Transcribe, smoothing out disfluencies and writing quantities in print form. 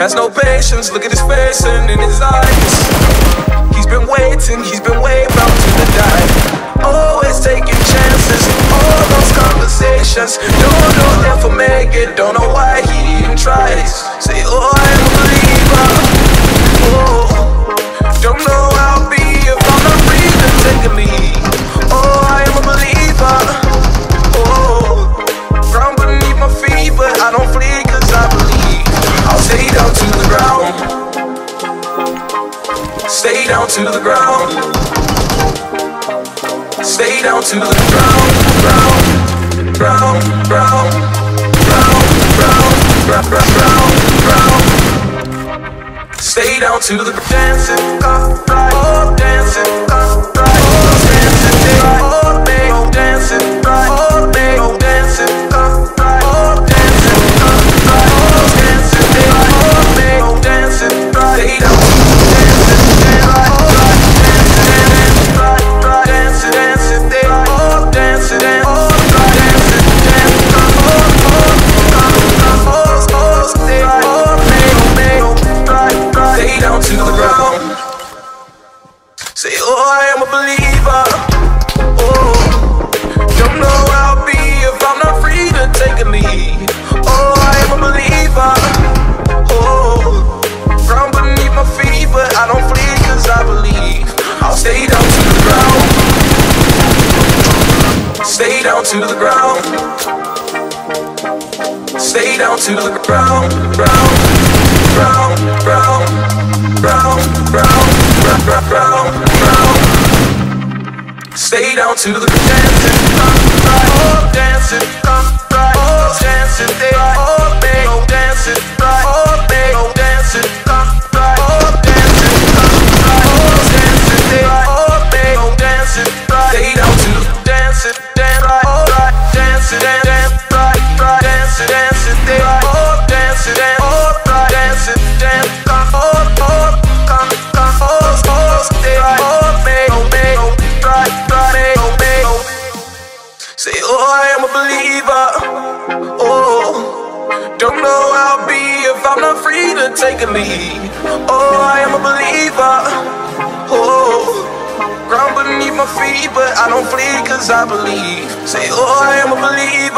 has no patience. Look at his face and in his eyes. He's been waiting, he's been way bound to the dive. Always taking chances, all those conversations. Don't know if I'll make it, don't know why he even tries. Say, oh, I'm a believer. Oh, don't know I'll be if I'm not breathing, taking me. Oh, I am a believer. Oh, ground beneath my feet, but I don't flee 'cause I believe. I'll stay down to the ground. Stay down to the ground. Stay down to the ground, ground, ground, ground, ground, ground, ground, ground, ground. Stay down to the dancing, upright, oh, dancing, upright, oh, dancing, upright, oh, day, oh, dancing, upright, oh, day, oh, dancing, upright, oh, dancing, upright, oh, dancing, upright, oh, day, oh, dancing, upright, stay down to the dancing, upright, oh, dancing, dancing, upright, upright, dancing, dancing, upright, oh, dancing, oh. To the ground. Say, oh, I am a believer. Oh, don't know I'll be if I'm not free to take a lead. Oh, I am a believer. Oh, ground beneath my feet, but I don't flee 'cause I believe. I'll stay down to the ground. Stay down to the ground. Stay down to the ground, ground, ground, ground. Round, round, round, round, round. Stay down to the dancing, right, oh, dancing, right, oh, dancing, right, oh, day, oh, dancing, right, oh, day, oh, dancing, right, oh, dancing, right, oh, dancing, right, oh, day, oh, dancing, right, stay down to the dancing, dance, right, oh, right, dancing, dance, right, right, dancing, dancing, right, oh, dancing, oh, right, dancing, dance, oh. Say, oh, I am a believer. Oh, don't know I'll be if I'm not free to take a lead. Oh, I am a believer. Oh, ground beneath my feet, but I don't flee 'cause I believe. Say, oh, I am a believer.